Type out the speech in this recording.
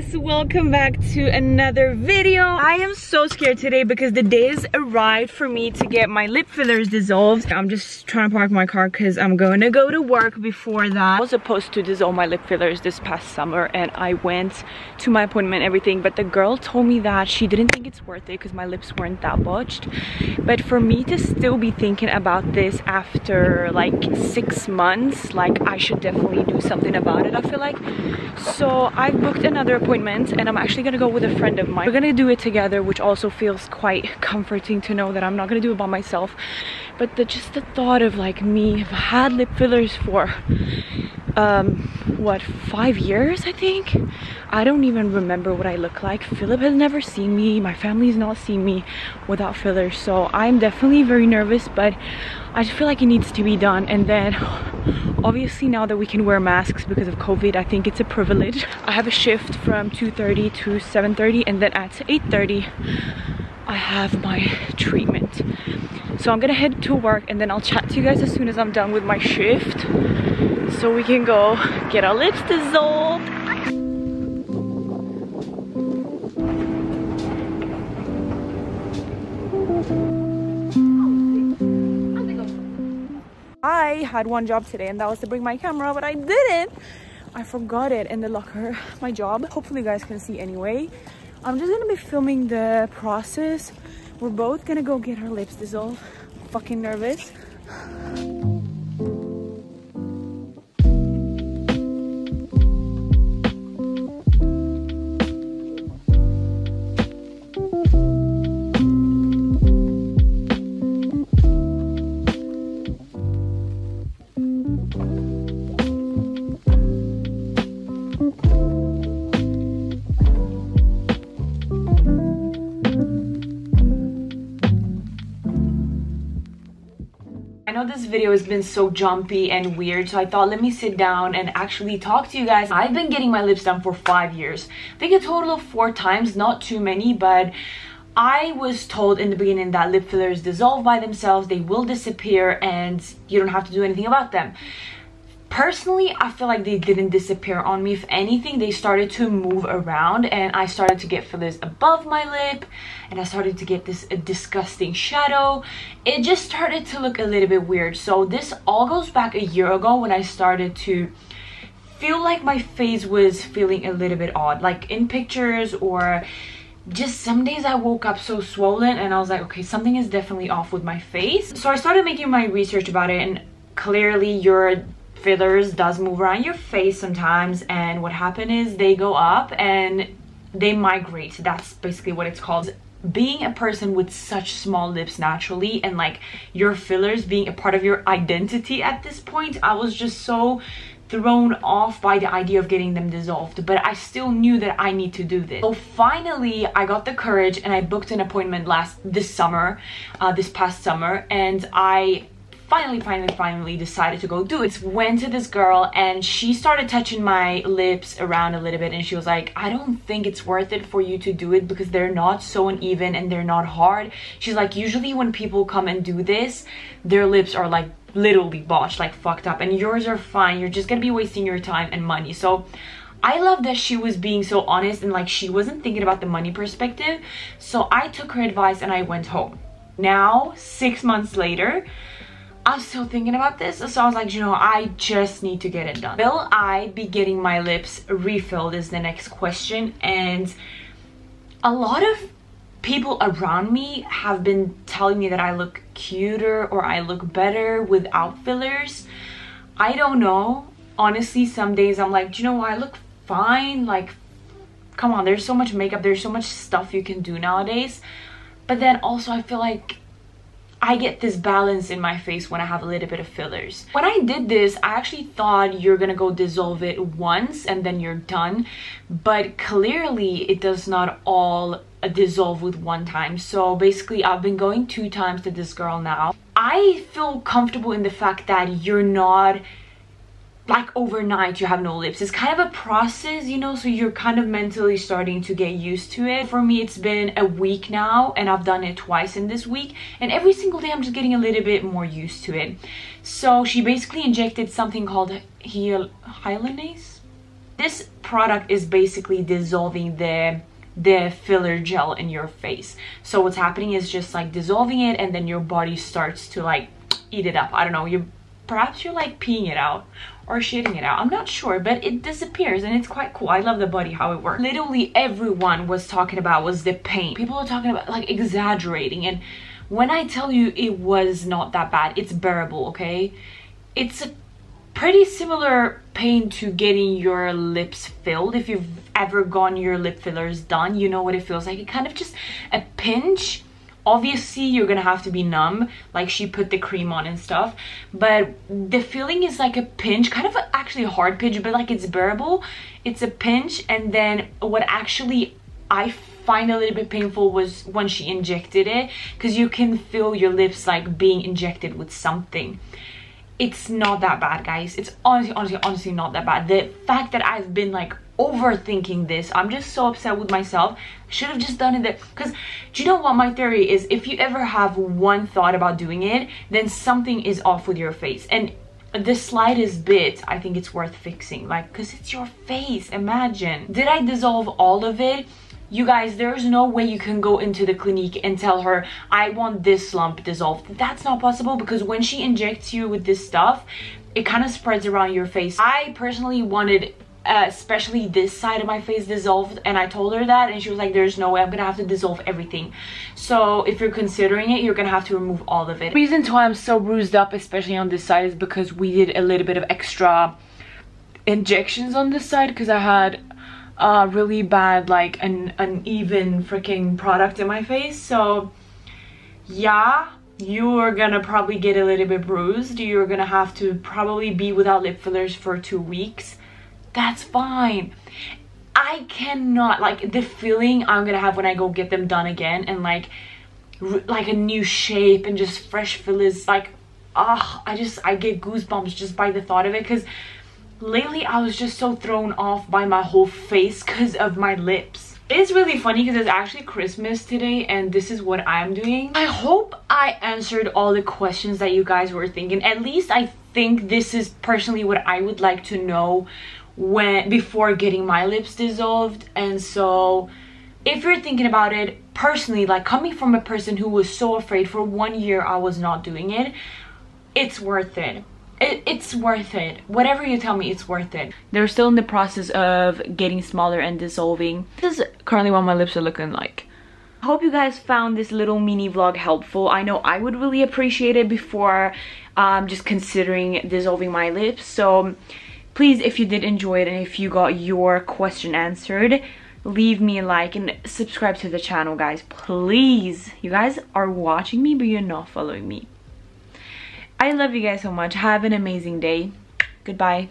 guys, welcome back to another video. I am so scared today because the day has arrived for me to get my lip fillers dissolved. I'm just trying to park my car because I'm going to go to work before that. I was supposed to dissolve my lip fillers this past summer and I went to my appointment and everything, but the girl told me that she didn't think it's worth it because my lips weren't that botched. But for me to still be thinking about this after like 6 months, like I should definitely do something about it, I feel like. So I've booked another appointment and I'm actually gonna go with a friend of mine. We're gonna do it together, which also feels quite comforting to know that I'm not gonna do it by myself. But just the thought of like me, I've had lip fillers for what, 5 years, I think? I don't even remember what I look like. Philip has never seen me. My family's not seen me without fillers. So I'm definitely very nervous, but I just feel like it needs to be done. And then obviously now that we can wear masks because of COVID, I think it's a privilege. I have a shift from 2:30 to 7:30, and then at 8:30 I have my treatment. So I'm gonna head to work and then I'll chat to you guys as soon as I'm done with my shift so we can go get our lips dissolved. I had one job today and that was to bring my camera, but I didn't. I forgot it in the locker, my job. Hopefully you guys can see anyway. I'm just gonna be filming the process. We're both gonna go get our lips dissolved. Fucking nervous. I know this video has been so jumpy and weird, so I thought let me sit down and actually talk to you guys. I've been getting my lips done for 5 years. I think a total of 4 times, not too many, but I was told in the beginning that lip fillers dissolve by themselves, they will disappear, and you don't have to do anything about them. Personally, I feel like they didn't disappear on me. If anything, they started to move around and I started to get fillers above my lip and I started to get this disgusting shadow. It just started to look a little bit weird. So this all goes back a year ago when I started to feel like my face was feeling a little bit odd, like in pictures, or just some days I woke up so swollen and I was like, okay, something is definitely off with my face. So I started making my research about it, and clearly your fillers does move around your face sometimes, and what happened is they go up and they migrate. That's basically what it's called. Being a person with such small lips naturally, and like your fillers being a part of your identity at this point, I was just so thrown off by the idea of getting them dissolved, but I still knew that I need to do this. So finally I got the courage and I booked an appointment this past summer, and I finally decided to go do it. Went to this girl and she started touching my lips around a little bit, and she was like, I don't think it's worth it for you to do it because they're not so uneven and they're not hard. She's like, usually when people come and do this, their lips are like literally botched, like fucked up, and yours are fine. You're just gonna be wasting your time and money. So I love that she was being so honest and like she wasn't thinking about the money perspective. So I took her advice and I went home. Now 6 months later, I'm still thinking about this, so I was like, you know, I just need to get it done. Will I be getting my lips refilled is the next question, and a lot of people around me have been telling me that I look cuter or I look better without fillers. I don't know. Honestly, some days I'm like, you know, I look fine. Like, come on, there's so much makeup, there's so much stuff you can do nowadays. But then also I feel like I get this balance in my face when I have a little bit of fillers. When I did this, I actually thought you're gonna go dissolve it once and then you're done, but clearly it does not all dissolve with one time. So basically I've been going 2 times to this girl now. I feel comfortable in the fact that you're not like overnight you have no lips. It's kind of a process, you know, so you're kind of mentally starting to get used to it. For me, it's been a week now and I've done it twice in this week, and every single day I'm just getting a little bit more used to it. So she basically injected something called hyaluronase This product is basically dissolving the filler gel in your face. So what's happening is just like dissolving it, and then your body starts to like eat it up. I don't know, perhaps you're like peeing it out or shitting it out, I'm not sure, but it disappears and it's quite cool. I love the body how it works. Literally everyone was talking about was the pain. People were talking about like exaggerating, and when I tell you it was not that bad, it's bearable, okay? It's a pretty similar pain to getting your lips filled. If you've ever gotten your lip fillers done, you know what it feels like. It kind of just a pinch. Obviously you're gonna have to be numb, like she put the cream on and stuff, but the feeling is like a pinch, kind of actually a hard pinch, but like it's bearable. It's a pinch. And then what actually I find a little bit painful was when she injected it, because you can feel your lips like being injected with something. It's not that bad, guys. It's honestly not that bad. The fact that I've been like overthinking this, I'm just so upset with myself. I should have just done it, because do you know what my theory is? If you ever have one thought about doing it, then something is off with your face, and the slightest bit, I think it's worth fixing, like, because it's your face. Imagine, did I dissolve all of it? You guys, there's no way you can go into the clinique and tell her, I want this lump dissolved. That's not possible, because when she injects you with this stuff, it kind of spreads around your face. I personally wanted especially this side of my face dissolved, and I told her that, and she was like, there's no way, I'm gonna have to dissolve everything. So if you're considering it, you're gonna have to remove all of it. The reason why I'm so bruised up, especially on this side, is because we did a little bit of extra injections on this side, because I had really bad, like an uneven freaking product in my face. So yeah, you are gonna probably get a little bit bruised. You're gonna have to probably be without lip fillers for 2 weeks. That's fine. I cannot, like, the feeling I'm gonna have when I go get them done again, and like a new shape and just fresh fillers, like, I get goosebumps just by the thought of it, because lately I was just so thrown off by my whole face because of my lips. It's really funny because it's actually Christmas today, and this is what I'm doing. I hope I answered all the questions that you guys were thinking. At least I think this is personally what I would like to know when before getting my lips dissolved. And so if you're thinking about it, personally, like, coming from a person who was so afraid for 1 year I was not doing it, it's worth it. It's worth it. Whatever you tell me, it's worth it. They're still in the process of getting smaller and dissolving. This is currently what my lips are looking like. I hope you guys found this little mini vlog helpful. I know I would really appreciate it before just considering dissolving my lips. So please, if you did enjoy it and if you got your question answered, leave me a like and subscribe to the channel, guys, please. You guys are watching me, but you're not following me. I love you guys so much. Have an amazing day. Goodbye.